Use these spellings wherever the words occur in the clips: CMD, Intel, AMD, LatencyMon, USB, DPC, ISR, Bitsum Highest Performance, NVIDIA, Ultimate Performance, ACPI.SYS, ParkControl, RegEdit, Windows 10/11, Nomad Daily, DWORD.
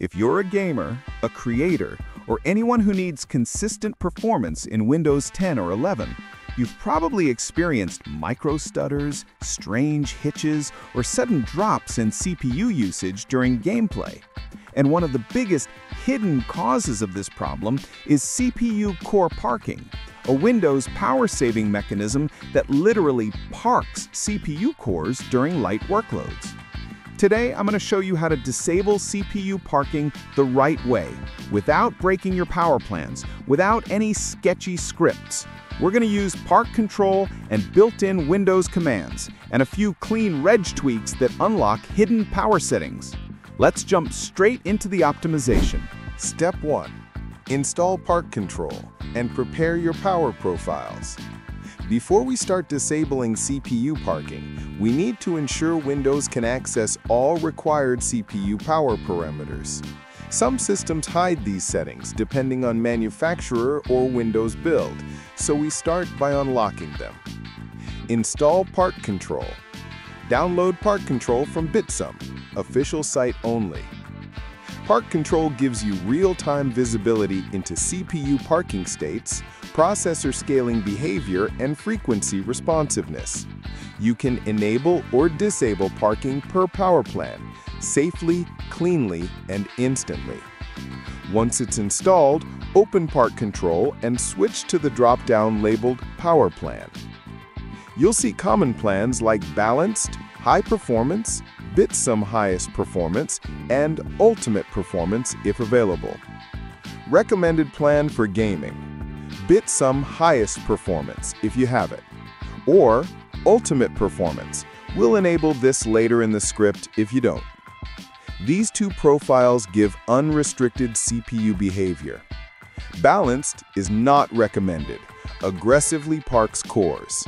If you're a gamer, a creator, or anyone who needs consistent performance in Windows 10 or 11, you've probably experienced micro-stutters, strange hitches, or sudden drops in CPU usage during gameplay. And one of the biggest hidden causes of this problem is CPU core parking, a Windows power-saving mechanism that literally parks CPU cores during light workloads. Today, I'm going to show you how to disable CPU parking the right way, without breaking your power plans, without any sketchy scripts. We're going to use park control and built-in Windows commands, and a few clean reg tweaks that unlock hidden power settings. Let's jump straight into the optimization. Step 1. Install park control and prepare your power profiles. Before we start disabling CPU parking, we need to ensure Windows can access all required CPU power parameters. Some systems hide these settings depending on manufacturer or Windows build, so we start by unlocking them. Install park control. Download park control from Bitsum, official site only. Park control gives you real-time visibility into CPU parking states, processor scaling behavior, and frequency responsiveness. You can enable or disable parking per power plan, safely, cleanly, and instantly. Once it's installed, open park control and switch to the drop-down labeled Power Plan. You'll see common plans like Balanced, High Performance, Bitsum Highest Performance, and Ultimate Performance if available. Recommended plan for gaming: Bitsum Highest Performance if you have it, or Ultimate Performance. We'll enable this later in the script if you don't. These two profiles give unrestricted CPU behavior. Balanced is not recommended, aggressively parks cores.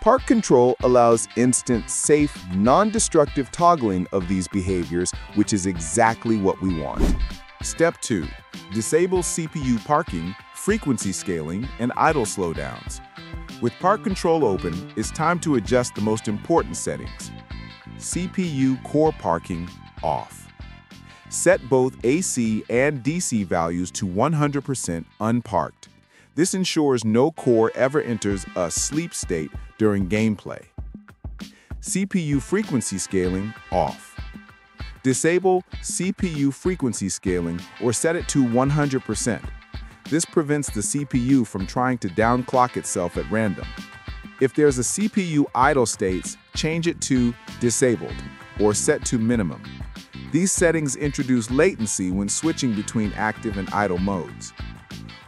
Park control allows instant, safe, non-destructive toggling of these behaviors, which is exactly what we want. Step 2. Disable CPU parking, frequency scaling, and idle slowdowns. With park control open, it's time to adjust the most important settings. CPU core parking off. Set both AC and DC values to 100% unparked. This ensures no core ever enters a sleep state during gameplay. CPU frequency scaling off. Disable CPU frequency scaling or set it to 100%. This prevents the CPU from trying to downclock itself at random. If there's a CPU idle states, change it to disabled or set to minimum. These settings introduce latency when switching between active and idle modes.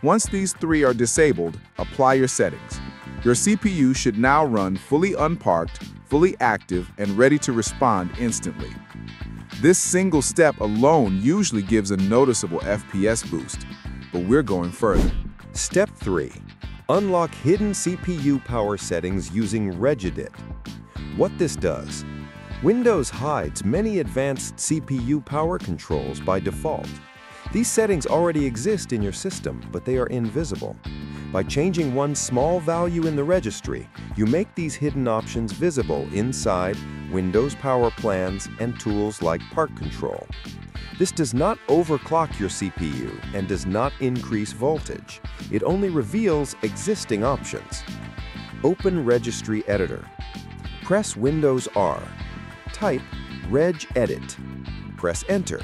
Once these three are disabled, apply your settings. Your CPU should now run fully unparked, fully active, and ready to respond instantly. This single step alone usually gives a noticeable FPS boost, but we're going further. Step 3. Unlock hidden CPU power settings using RegEdit. What this does: Windows hides many advanced CPU power controls by default. These settings already exist in your system, but they are invisible. By changing one small value in the registry, you make these hidden options visible inside Windows power plans and tools like park control. This does not overclock your CPU and does not increase voltage. It only reveals existing options. Open Registry Editor. Press Windows R. Type RegEdit. Press Enter.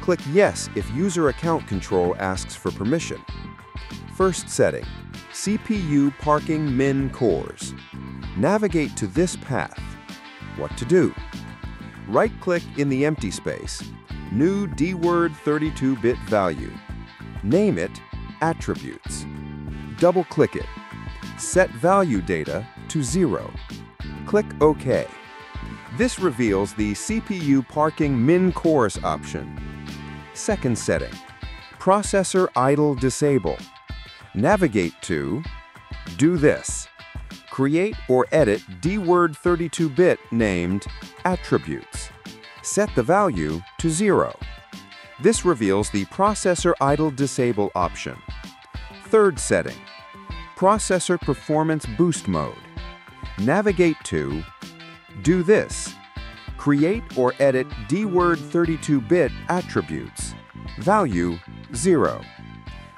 Click Yes if user account control asks for permission. First setting, CPU parking min cores. Navigate to this path. What to do? Right-click in the empty space. New dword 32-bit value. Name it Attributes. Double-click it. Set value data to 0. Click OK. This reveals the CPU parking min cores option. Second setting, Processor Idle Disable. Navigate to Do This. Create or edit dword 32-bit named Attributes. Set the value to 0. This reveals the Processor Idle Disable option. Third setting, Processor Performance Boost Mode. Navigate to Do This. create or edit dword 32-bit attributes, value 0.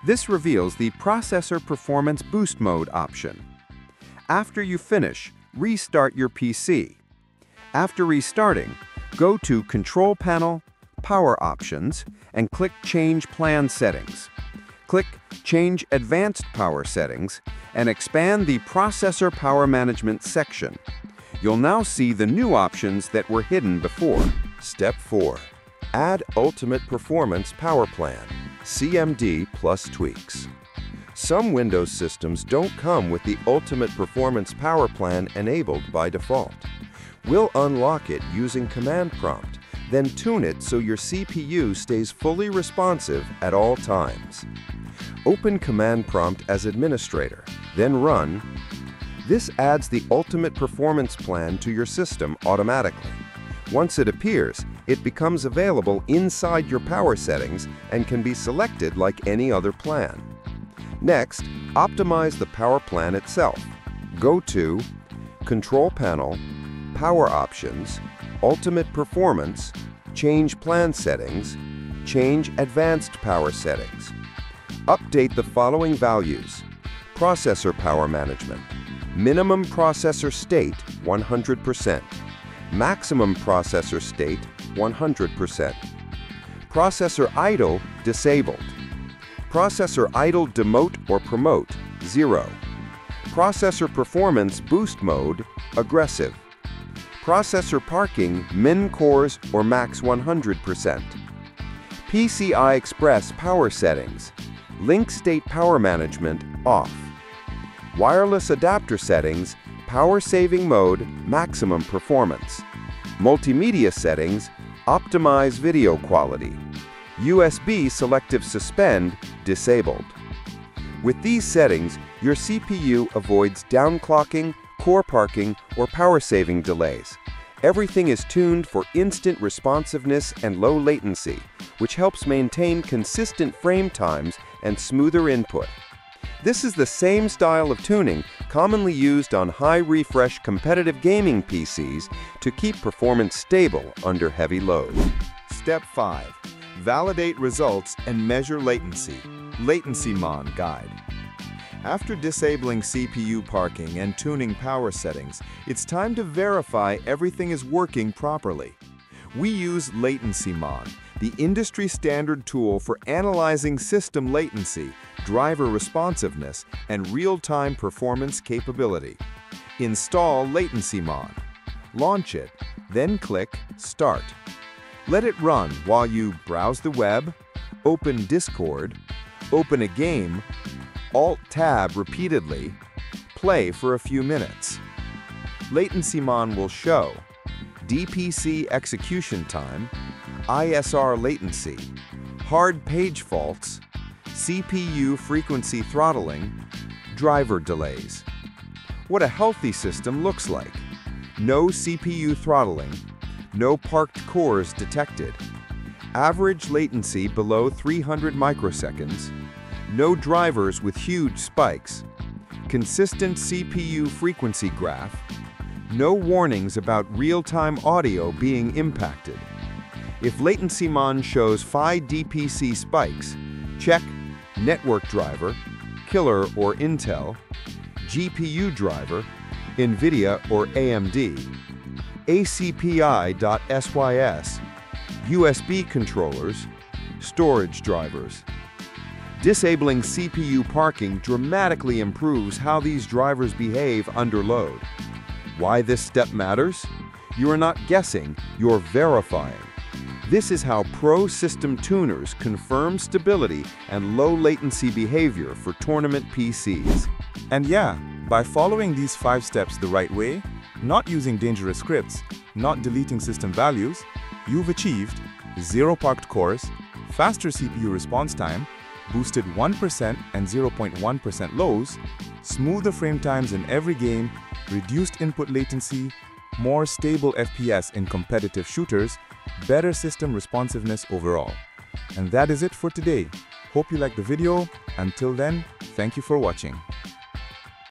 This reveals the Processor Performance Boost Mode option. After you finish, restart your PC. After restarting, go to Control Panel, Power Options, and click Change Plan Settings. Click Change Advanced Power Settings and expand the Processor Power Management section. You'll now see the new options that were hidden before. Step 4. Add Ultimate Performance Power Plan, CMD plus tweaks. Some Windows systems don't come with the Ultimate Performance Power Plan enabled by default. We'll unlock it using Command Prompt, then tune it so your CPU stays fully responsive at all times. Open Command Prompt as administrator, then run. This adds the Ultimate Performance Plan to your system automatically. Once it appears, it becomes available inside your power settings and can be selected like any other plan. Next, optimize the power plan itself. Go to Control Panel, Power Options, Ultimate Performance, Change Plan Settings, Change Advanced Power Settings. Update the following values: Processor Power Management, Minimum Processor State 100%, Maximum Processor State 100%, Processor Idle Disabled, Processor Idle Demote or Promote 0, Processor Performance Boost Mode Aggressive, Processor Parking Min Cores or Max 100%, PCI Express Power Settings, Link State Power Management Off, Wireless Adapter Settings, Power Saving Mode Maximum Performance, Multimedia Settings, Optimize Video Quality, USB Selective Suspend Disabled. With these settings, your CPU avoids downclocking, core parking, or power saving delays. Everything is tuned for instant responsiveness and low latency, which helps maintain consistent frame times and smoother input. This is the same style of tuning commonly used on high refresh competitive gaming PCs to keep performance stable under heavy load. Step 5. Validate results and measure latency. LatencyMon guide. After disabling CPU parking and tuning power settings, it's time to verify everything is working properly. We use LatencyMon, the industry standard tool for analyzing system latency, driver responsiveness, and real-time performance capability. Install LatencyMon. Launch it, then click Start. Let it run while you browse the web, open Discord, open a game, Alt-Tab repeatedly, play for a few minutes. LatencyMon will show DPC execution time, ISR latency, hard page faults, CPU frequency throttling, driver delays. What a healthy system looks like. No CPU throttling, no parked cores detected, average latency below 300 microseconds, no drivers with huge spikes, consistent CPU frequency graph, no warnings about real-time audio being impacted. If LatencyMon shows 5 DPC spikes, check network driver, killer or Intel, GPU driver, NVIDIA or AMD, ACPI.SYS, USB controllers, storage drivers. Disabling CPU parking dramatically improves how these drivers behave under load. Why this step matters? You are not guessing, you're verifying. This is how pro system tuners confirm stability and low latency behavior for tournament PCs. And yeah, by following these 5 steps the right way, not using dangerous scripts, not deleting system values, you've achieved 0 parked cores, faster CPU response time, boosted 1% and 0.1% lows, smoother frame times in every game, reduced input latency, more stable FPS in competitive shooters, better system responsiveness overall. And that is it for today. Hope you liked the video. Until then, thank you for watching.